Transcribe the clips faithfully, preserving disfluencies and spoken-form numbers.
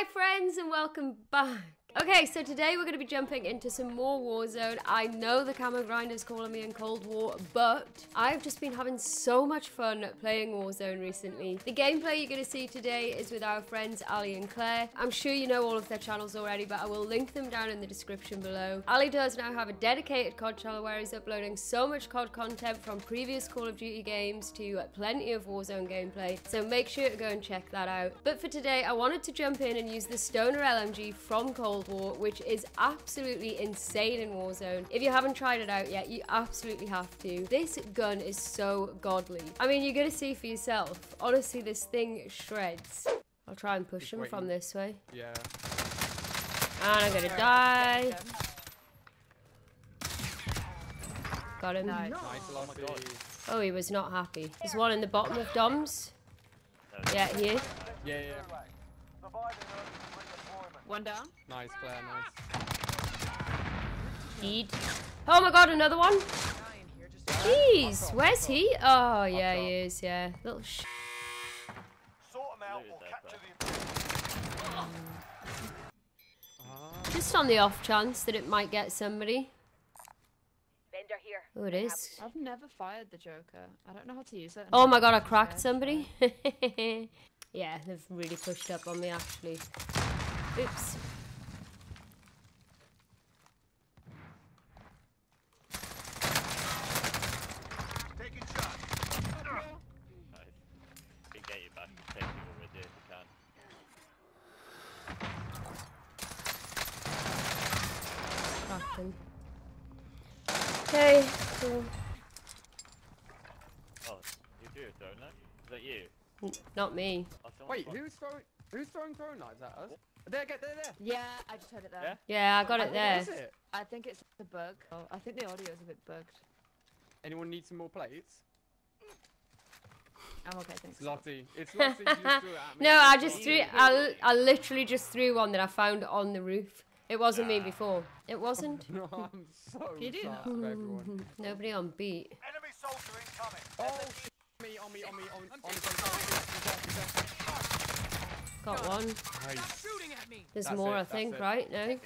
Hi friends and welcome back. Okay, so today we're going to be jumping into some more Warzone. I know the camo grinder's calling me in Cold War, but I've just been having so much fun playing Warzone recently. The gameplay you're going to see today is with our friends Ali and Clare. I'm sure you know all of their channels already, but I will link them down in the description below. Ali does now have a dedicated C O D channel where he's uploading so much C O D content from previous Call of Duty games to plenty of Warzone gameplay, so make sure to go and check that out. But for today, I wanted to jump in and use the Stoner L M G from Cold War. War, which is absolutely insane in Warzone. If you haven't tried it out yet, you absolutely have to. This gun is so godly. I mean, you're gonna see for yourself. Honestly, this thing shreds. I'll try and push him from this way. Yeah. And I'm gonna die. Got him. Nice. Oh my God. Oh, he was not happy. There's one in the bottom of Dom's. Yeah, here. Yeah, yeah. One down. Nice, Claire, nice. Deed. Oh my God, another one. Jeez, where's he? Oh, yeah, he is, yeah. Little sh. Just on the off chance that it might get somebody. Oh, it is. I've never fired the Joker. I don't know how to use it. Oh my God, I cracked somebody. Yeah, they've really pushed up on me, actually. Oops. Taking shot. We get you back. Take people with you if you can. Cracking. Okay. Cool. Oh, you do it, don't you? Is that you? N not me. Wait, who's throwing? Who's throwing throwing knives at us? There, get there, there. Yeah, I just heard it there. Yeah, yeah, I got it there. What is it? I think it's the bug. Oh, I think the audio is a bit bugged. Anyone need some more plates? I'm okay, thanks. Lottie, it's Lottie. You just threw it at me. No, I just threw. I, I literally just threw one that I found on the roof. It wasn't me before. It wasn't. No, I'm so you do that. Everyone. Nobody on beat. Enemy soldier incoming. Oh, me, on me, on me, on me, on me. Got one. Nice. There's that's more, it, I think, it. Right? No? Pain,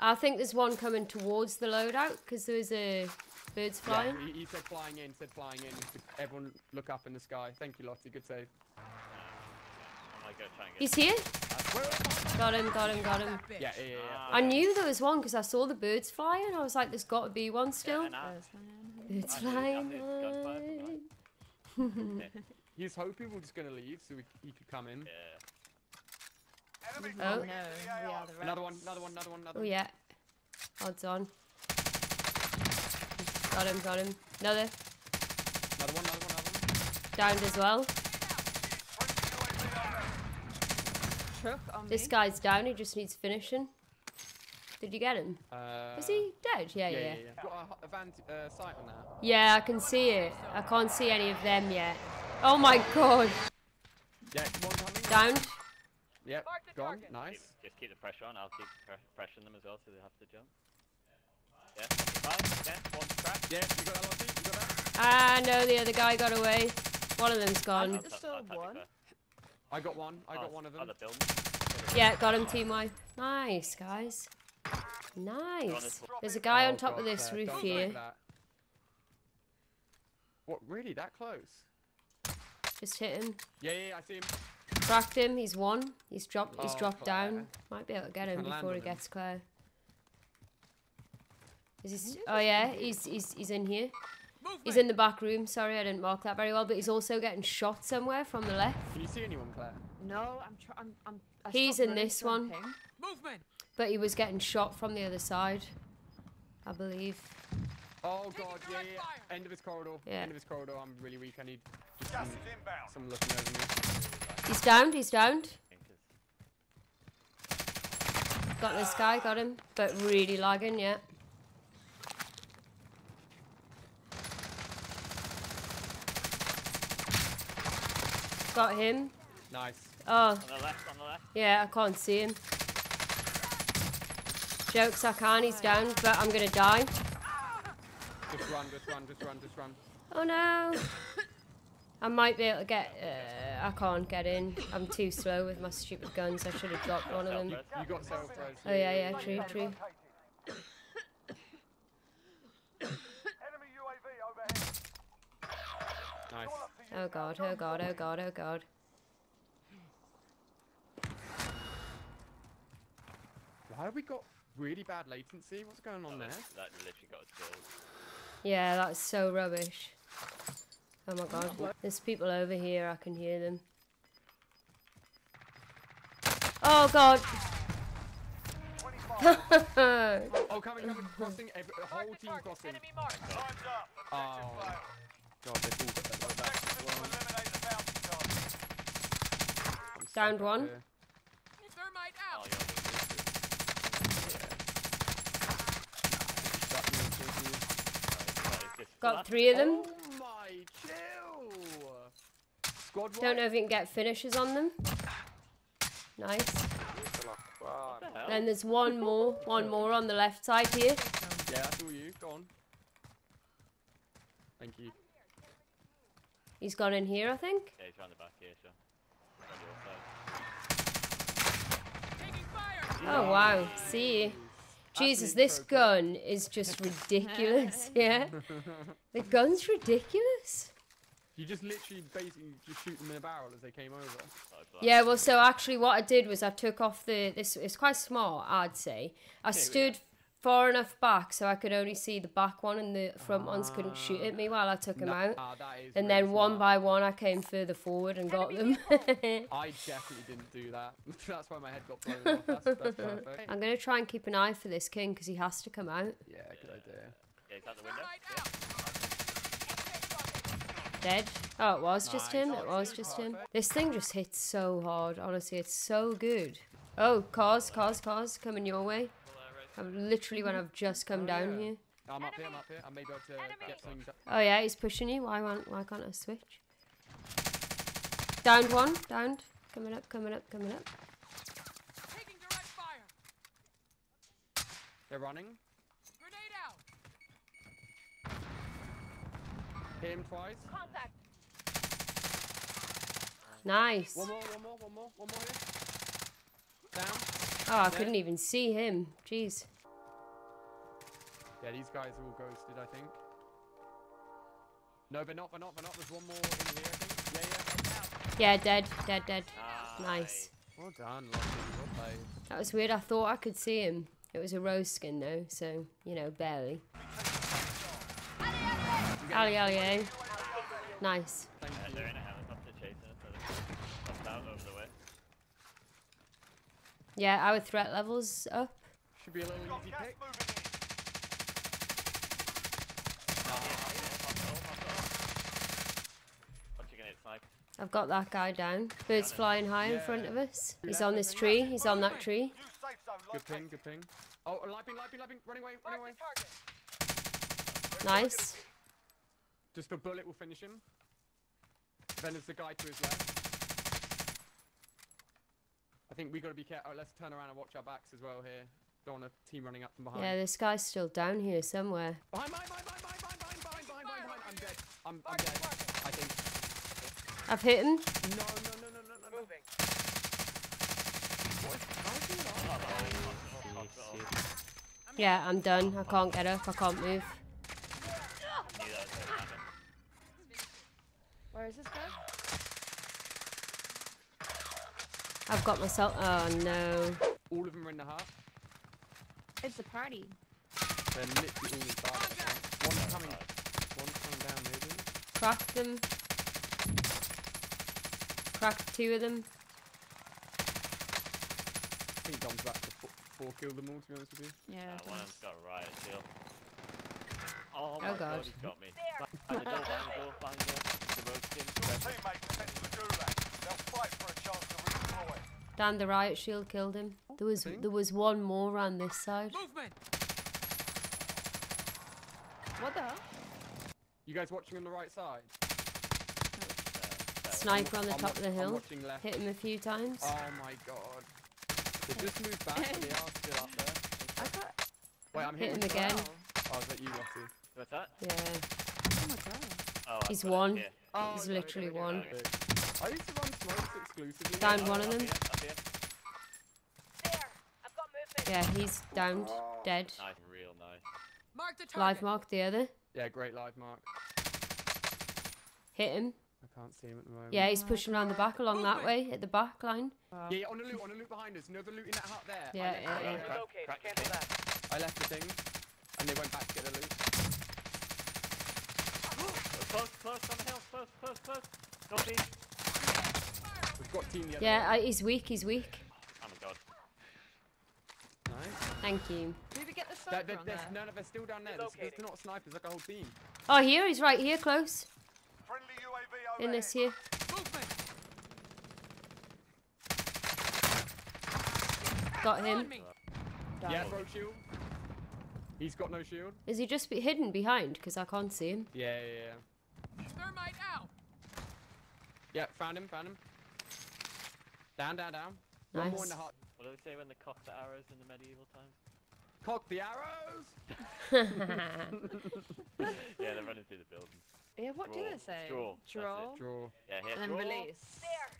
I think there's one coming towards the loadout because there is a birds flying. Yeah, he, he said flying in, said flying in. Everyone look up in the sky. Thank you, Lottie. Good save. He's here. Got him, got him, got him. Yeah, yeah, yeah, yeah. I knew there was one because I saw the birds flying. I was like, there's got to be one still. Yeah, birds flying. He's hoping we're just going to leave so we, he could come in. Yeah. Oh, no. Yeah, another one, another one, another one, another one. Oh, yeah. Odds on. Got him, got him. Another. Another one, another one, another one. Downed as well. Truck on this me. Guy's down, he just needs finishing. Did you get him? Uh, Is he dead? Yeah, yeah, yeah. Yeah, yeah. Got a, a van, uh, sight on that. Yeah, I can see it. I can't see any of them yet. Oh my God! Yeah, down. Yep, gone. Nice. Keep, just keep the pressure on. I'll keep pre pressuring them as well, so they have to jump. Yeah. Five, yeah. One crack. Yeah, you got a lot of people. You got that. Ah no, the other guy got away. One of them's gone. I think there's still one. I got one. I got oh, one of them. Other building. Yeah, got him. Team wide. Nice guys. Nice. There's a guy oh, on top God, of this there. Roof Don't here. What? Really? That close? Just hit him. Yeah, yeah, I see him. Cracked him. He's one. He's dropped. Oh, he's dropped Claire. Down. Might be able to get him before he gets Claire. Is he? Oh yeah, he's he's he's in here. Movement. He's in the back room. Sorry, I didn't mark that very well. But he's also getting shot somewhere from the left. Can you see anyone, Claire? No, I'm trying. I'm. I'm I he's in this one. Movement. But he was getting shot from the other side, I believe. Oh God, yeah, yeah. End of his corridor. Yeah. End of his corridor. I'm really weak. I need just some, some looking over me. He's downed. He's downed. Got this guy. Got him. But really lagging. Yeah. Got him. Nice. Oh. On the left. On the left. Yeah, I can't see him. Jokes, I can. He's down, but I'm gonna die. Just run, just run, just run, just run. Oh no! I might be able to get... Uh, I can't get in. I'm too slow with my stupid guns. I should have dropped one of them. Oh, yeah, yeah, true, true. Nice. Oh, God, oh, God, oh, God, oh, God. Why have we got really bad latency? What's going on there? That literally got a dog. Yeah, that's so rubbish. Oh my god. There's people over here, I can hear them. Oh god! Oh, coming, coming, crossing, every, whole team crossing. Oh god, they've all got that right back. Downed one. Got three of them. Squad don't know if you can get finishes on them. Nice. Then there's one more, one more on the left side here. Yeah, that's all you. Go on. Thank you. He's gone in here, I think. Yeah, he's around the back here, sure. Oh wow, see you. Jesus, this gun is just ridiculous, yeah? The gun's ridiculous. You just literally basically just shoot them in a barrel as they came over. Yeah, well, so actually what I did was I took off the... This it's quite small, I'd say. I stood far enough back so I could only see the back one and the front ones couldn't shoot at me while I took them out. And then one by one I came further forward and got them. I definitely didn't do that. That's why my head got blown off. That's, that's perfect. I'm going to try and keep an eye for this king because he has to come out. Yeah, good idea. Yeah, he's out the window. Yeah. Dead. Oh, it was just him. It was just him. This thing just hits so hard. Honestly, it's so good. Oh, cars, cars, cars coming your way. I've literally when I've just come oh, down yeah. here. I'm up here, I'm up here. I may be able to Enemy. get things up. Oh yeah, he's pushing you. Why won't, why can't I switch? Downed one, downed. Coming up, coming up, coming up. Taking direct fire. They're running. Grenade out. Hit him twice. Contact. Nice. One more, one more, one more, one more here. Down. Oh, I yeah. couldn't even see him. Jeez. Yeah, these guys are all ghosted, I think. No, but not, but not, but not. There's one more in here, I think. Yeah, yeah. Yeah, dead, dead, dead. Nice. nice. Well done, Lottie. Well played. That was weird. I thought I could see him. It was a rose skin, though, so, you know, barely. Ali, Ali, Ali. Nice. Yeah, our threat level's up. Should be a little easy pick. I've got that guy down. Bird's flying high yeah. in front of us. He's on this tree. He's on that tree. Good ping, good ping. Oh, lightning, lightning, lightning. Running away, running away. Nice. Just a bullet will finish him. Then there's the guy to his left. I think we got to be careful. Oh, let's turn around and watch our backs as well here. Don't want a team running up from behind. Yeah, this guy's still down here somewhere. Behind, behind, behind, behind, behind, behind, behind, behind, behind, behind. I'm dead. I'm, I'm dead, I think. I've hit him. No, no, no, no, no, no. Moving. What? How is he not? Oh, oh, yeah, I'm done. I can't get up. I can't move. Where is this guy? I've got myself. Oh no. All of them are in the heart. It's a party. They're literally all in the heart. One's coming. One's coming down, moving. Cracked them. Cracked two of them. I think Dom's back to four, four kill them all, to be honest with you. Yeah. That one's got a riot kill. Oh, my oh god. god. He's got me. There. Behind the door, behind the door, behind the door. The road skin. Teammates sent to the gulag. They'll fight for a chance to Dan, the riot shield killed him. There was there was one more on this side. Movement. What the hell? You guys watching on the right side? No. Sniper on the I'm top of the hill. Hit him a few times. Oh my god. They just moved back and they are still up there. I got... Wait, I'm Hit him again. Well. Oh, is that you, Lottie? What's that? Yeah. Oh my god. Oh, he's one. It, yeah. He's oh, literally no, one. Okay. I used to run smokes exclusively. Downed oh, one of them. Here, here. There, I've got movement. Yeah, he's downed, oh. dead. Nice, real nice. Mark the live mark the other. Yeah, great live mark. Hit him. I can't see him at the moment. Yeah, he's pushing around the back along Move that me. way, at the back line. Um, yeah, yeah, on the loot, on the loot behind us. Another loot in that hut there. Yeah, I yeah, yeah. Relocate, crack, crack cancel that. I left the thing, and they went back to get the loot. Close, close, on the hill, close, close, close. Got me. We've got team the other Yeah, I, he's weak, he's weak. Oh my god. Nice. Thank you. Did we get the sniper there, there, there's, there? No, no, they're still down there. There's, there's not snipers, like a whole team. Oh, here, he's right here, close. In this here. Got him. Yeah, throw shield. He's got no shield. Is he just be hidden behind? Because I can't see him. Yeah, yeah, yeah. Thermite out. Yeah, found him, found him. Down, down, down. Nice. One more in the heart. What do they say when they cock the arrows in the medieval times? Cock the arrows! Yeah, they're running through the building. Yeah, what draw. do they say? Draw. Draw. Draw. Yeah, here. And then draw. release. There.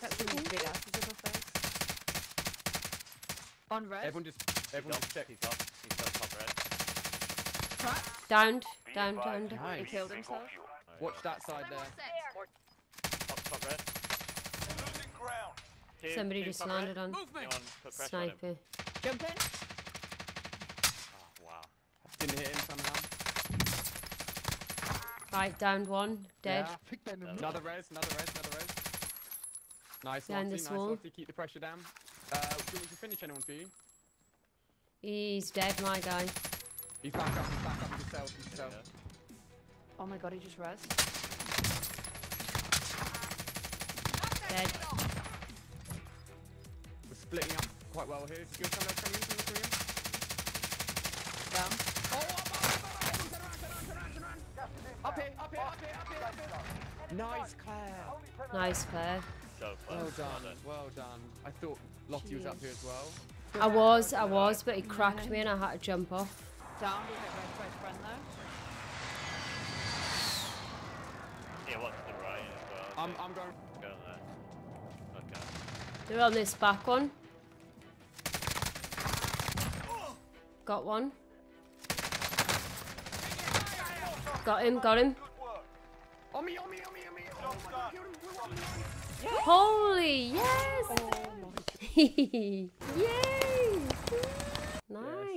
That's some big asses in my face. On red. Everyone just, everyone just check. He's off. He's on top red. Cracked. Downed. Downed. Downed. Downed. Nice. He killed himself. Watch that side there. there. Top, top red. Losing ground. Two, Somebody two, just landed red. on Movement. sniper. On Jump in. Oh, wow. Didn't hit him somehow. Right, downed one, dead. Yeah, another res, another res, another res. Nice, Lottie, nice, Lottie, keep the pressure down. Uh, do you want to finish anyone for you? He's dead, my guy. He's back up, he's back up, himself, himself. Yeah. Oh my god, he just res. Dead. We're splitting up quite well here. You're coming, coming, coming, coming. Down. Oh, Up here, up here, up here, up here, up here. Nice, Claire. Nice, Claire. So close. Well done, well done. I thought Lottie Jeez. was up here as well. I was, I was, but he cracked me and I had to jump off. Down with it, right front though. Yeah, watch the right as well. I'm, I'm going. Go there. Okay. They're on this back one. Got one. Got him, got him. On me, on me, on me, on me. Oh my god, killed him. Yes. Holy, yes! Oh Yay! Nice.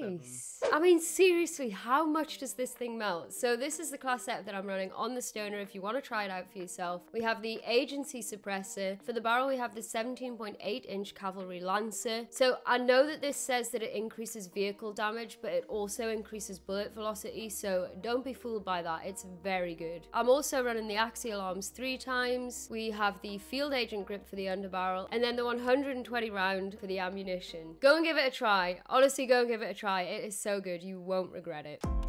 Yeah, I mean, seriously, how much does this thing melt? So this is the class set that I'm running on the Stoner if you want to try it out for yourself. We have the Agency Suppressor. For the barrel, we have the seventeen point eight inch Cavalry Lancer. So I know that this says that it increases vehicle damage, but it also increases bullet velocity, so don't be fooled by that. It's very good. I'm also running the Axial Arms three times. We have the Field Agent Grip for the underbarrel, and then the one hundred twenty round for the ammunition. Go and give it a try. Honestly, go and give it a try. It is so good, you won't regret it.